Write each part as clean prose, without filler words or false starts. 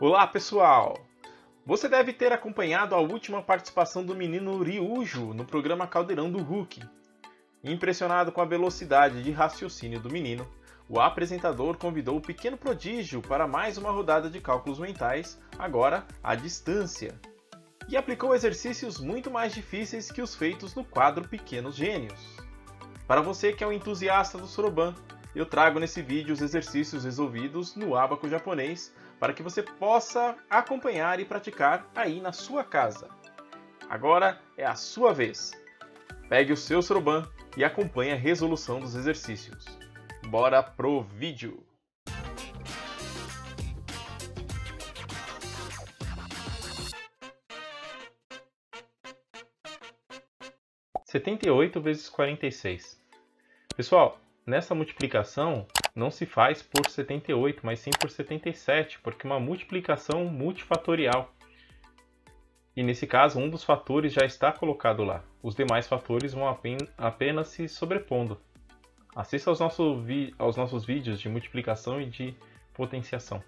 Olá pessoal! Você deve ter acompanhado a última participação do menino Ryuju no programa Caldeirão do Huck. Impressionado com a velocidade de raciocínio do menino, o apresentador convidou o pequeno prodígio para mais uma rodada de cálculos mentais, agora à distância, e aplicou exercícios muito mais difíceis que os feitos no quadro Pequenos Gênios. Para você que é um entusiasta do Soroban, eu trago nesse vídeo os exercícios resolvidos no ábaco japonês para que você possa acompanhar e praticar aí na sua casa. Agora é a sua vez! Pegue o seu Soroban e acompanhe a resolução dos exercícios. Bora pro vídeo! (78 × 46). Pessoal, nessa multiplicação não se faz por 78, mas sim por 77, porque é uma multiplicação multifatorial. E nesse caso, um dos fatores já está colocado lá. Os demais fatores vão apenas se sobrepondo. Assista aos nossos vídeos de multiplicação e de potenciação.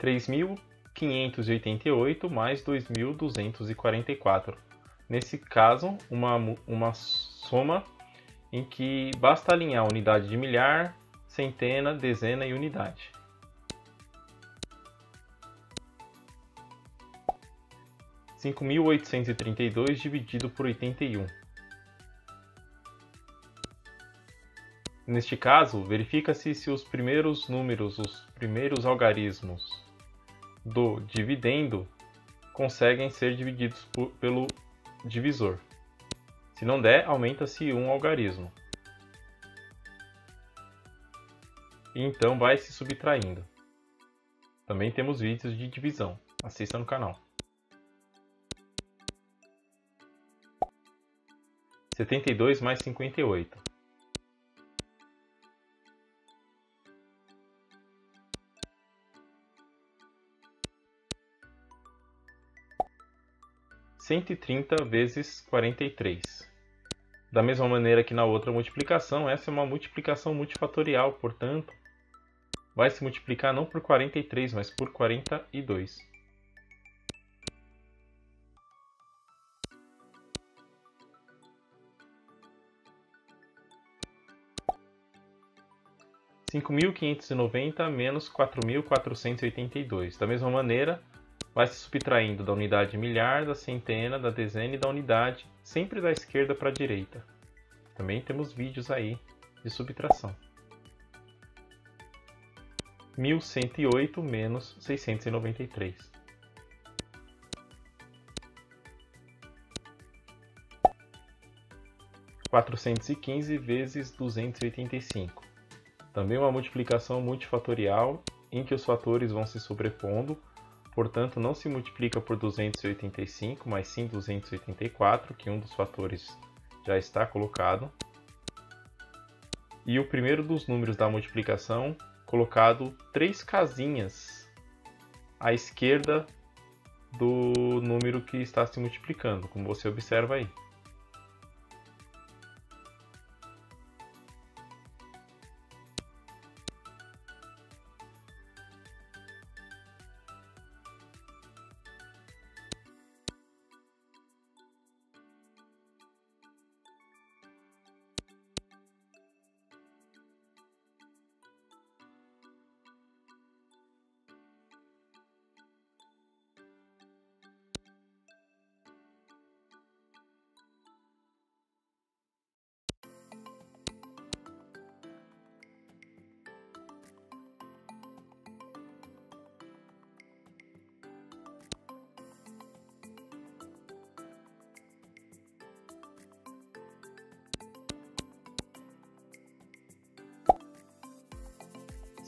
(3.588 mais 2.244). Nesse caso, uma soma em que basta alinhar a unidade de milhar, centena, dezena e unidade. (5.832 dividido por 81). Neste caso, verifica-se se os primeiros números, os primeiros algarismos do dividendo conseguem ser divididos pelo divisor. Se não der, aumenta-se um algarismo. E então vai se subtraindo. Também temos vídeos de divisão. Assista no canal. (72 mais 58). (130 vezes 43). Da mesma maneira que na outra multiplicação, essa é uma multiplicação multifatorial, portanto, vai se multiplicar não por 43, mas por 42. (5.590 menos 4.482). Da mesma maneira, vai se subtraindo da unidade milhar, da centena, da dezena e da unidade, sempre da esquerda para a direita. Também temos vídeos aí de subtração. 1.108 menos 693. 415 vezes 285. Também uma multiplicação multifatorial em que os fatores vão se sobrepondo. Portanto, não se multiplica por 285, mas sim 284, que um dos fatores já está colocado. E o primeiro dos números da multiplicação, colocado 3 casinhas à esquerda do número que está se multiplicando, como você observa aí.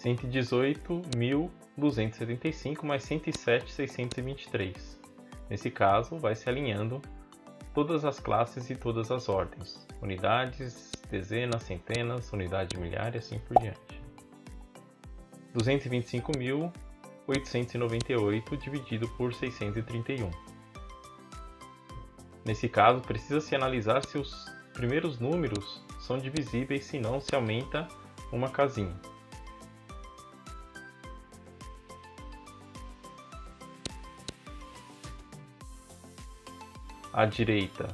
(118.275 mais 107.623). Nesse caso, vai se alinhando todas as classes e todas as ordens, unidades, dezenas, centenas, unidade miliar e assim por diante. 225.898 dividido por 631. Nesse caso, precisa-se analisar se os primeiros números são divisíveis, se não se aumenta uma casinha. À direita,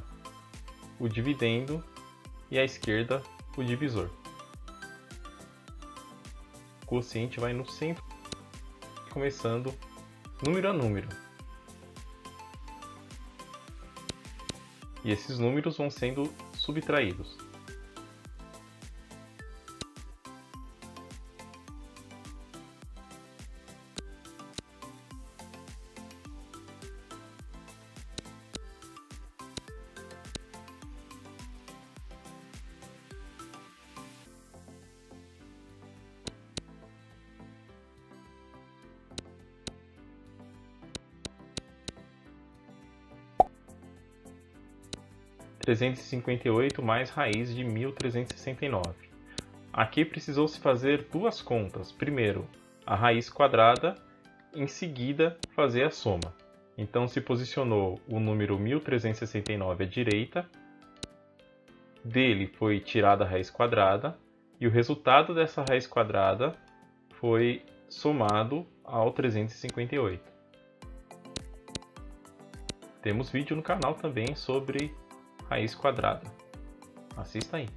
o dividendo e à esquerda, o divisor. O quociente vai no centro, começando número a número. E esses números vão sendo subtraídos. (358) mais raiz de 1.369. Aqui precisou-se fazer duas contas. Primeiro, a raiz quadrada, em seguida, fazer a soma. Então, se posicionou o número 1.369 à direita, dele foi tirada a raiz quadrada, e o resultado dessa raiz quadrada foi somado ao 358. Temos vídeo no canal também sobre raiz quadrada. Assista aí.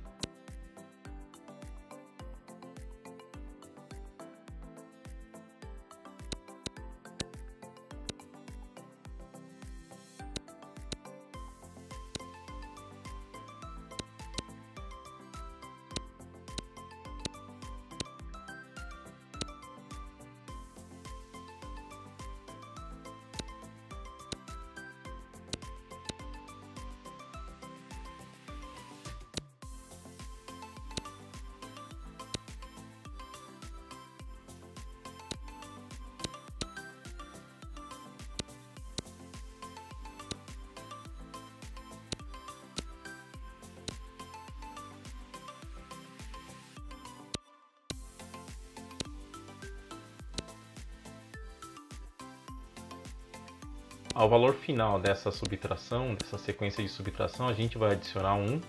Ao valor final dessa subtração, dessa sequência de subtração, a gente vai adicionar 1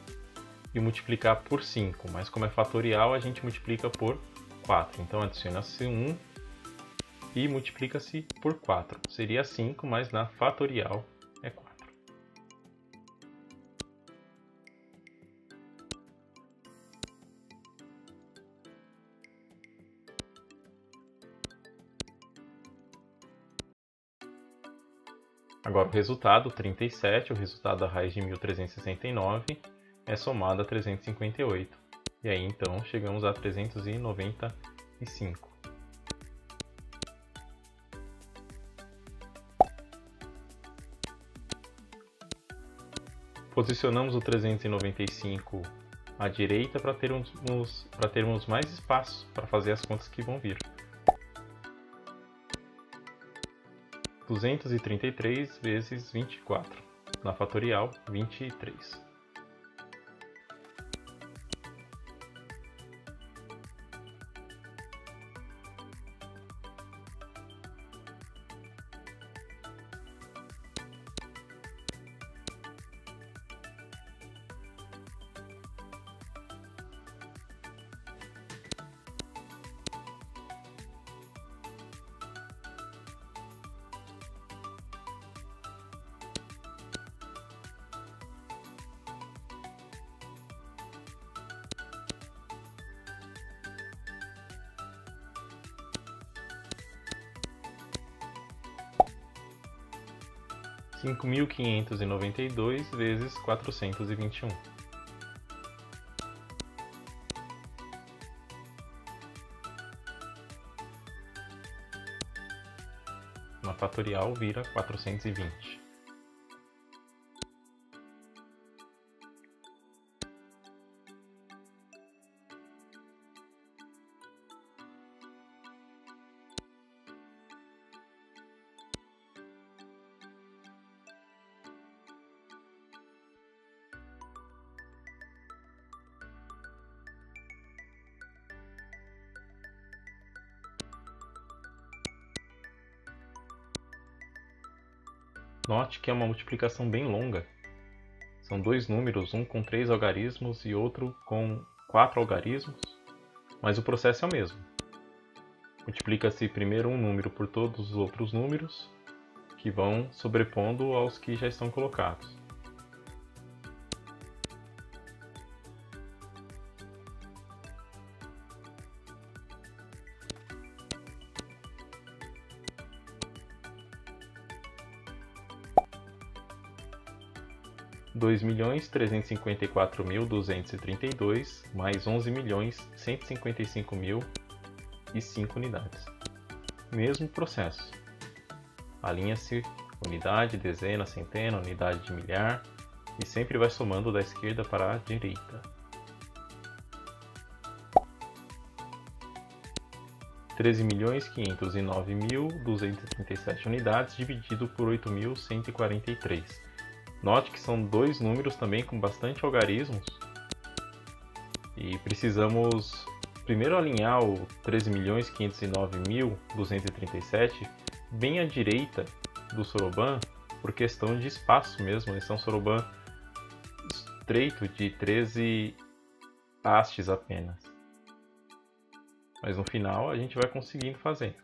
e multiplicar por 5, mas como é fatorial, a gente multiplica por 4. Então adiciona-se 1 e multiplica-se por 4. Seria 5, mas na fatorial é 4. Agora o resultado, 37, o resultado da raiz de 1.369 é somado a 358. E aí então chegamos a 395. Posicionamos o 395 à direita para termos mais espaço para fazer as contas que vão vir. 233 vezes 24, na fatorial, 23. (5.592 vezes 421). Na fatorial vira 420. Note que é uma multiplicação bem longa. São dois números, um com 3 algarismos e outro com 4 algarismos, mas o processo é o mesmo. Multiplica-se primeiro um número por todos os outros números, que vão sobrepondo aos que já estão colocados. R$ 2.354.232 mais R$ 11.155.005 unidades. Mesmo processo. Alinha-se unidade, dezena, centena, unidade de milhar e sempre vai somando da esquerda para a direita. R$ 13.509.237 unidades dividido por 8.143. Note que são dois números também com bastante algarismos e precisamos primeiro alinhar o 13.509.237 bem à direita do Soroban por questão de espaço mesmo. Esse é um Soroban estreito de 13 hastes apenas. Mas no final a gente vai conseguindo fazer.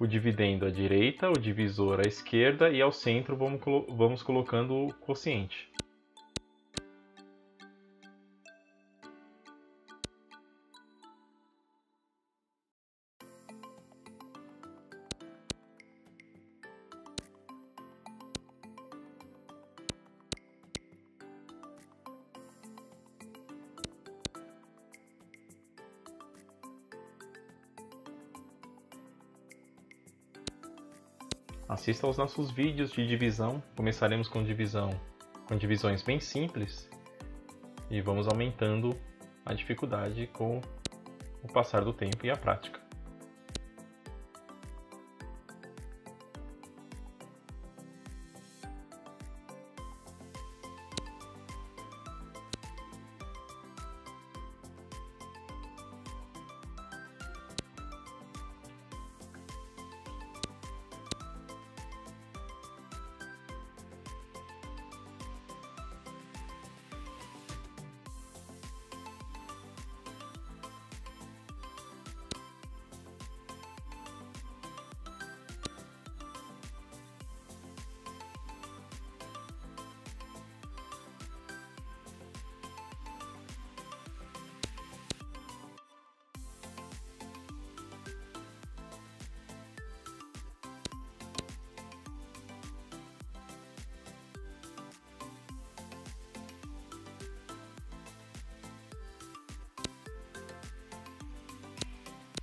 O dividendo à direita, o divisor à esquerda e ao centro vamos colocando o quociente. Assista aos nossos vídeos de divisão. Começaremos com divisões bem simples e vamos aumentando a dificuldade com o passar do tempo e a prática.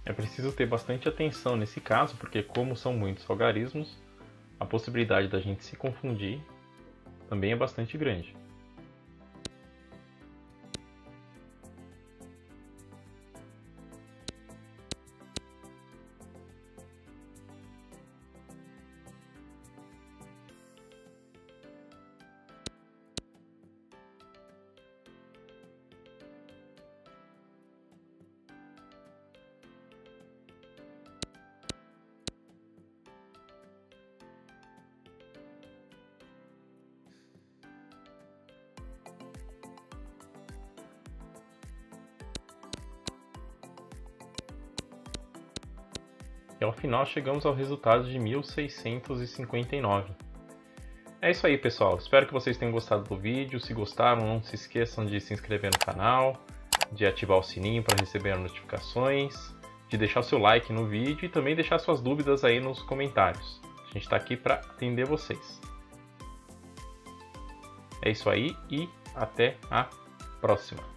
É preciso ter bastante atenção nesse caso, porque como são muitos algarismos, a possibilidade da gente se confundir também é bastante grande. E ao final chegamos ao resultado de 1.659. É isso aí, pessoal. Espero que vocês tenham gostado do vídeo. Se gostaram, não se esqueçam de se inscrever no canal, de ativar o sininho para receber notificações, de deixar o seu like no vídeo e também deixar suas dúvidas aí nos comentários. A gente está aqui para atender vocês. É isso aí e até a próxima.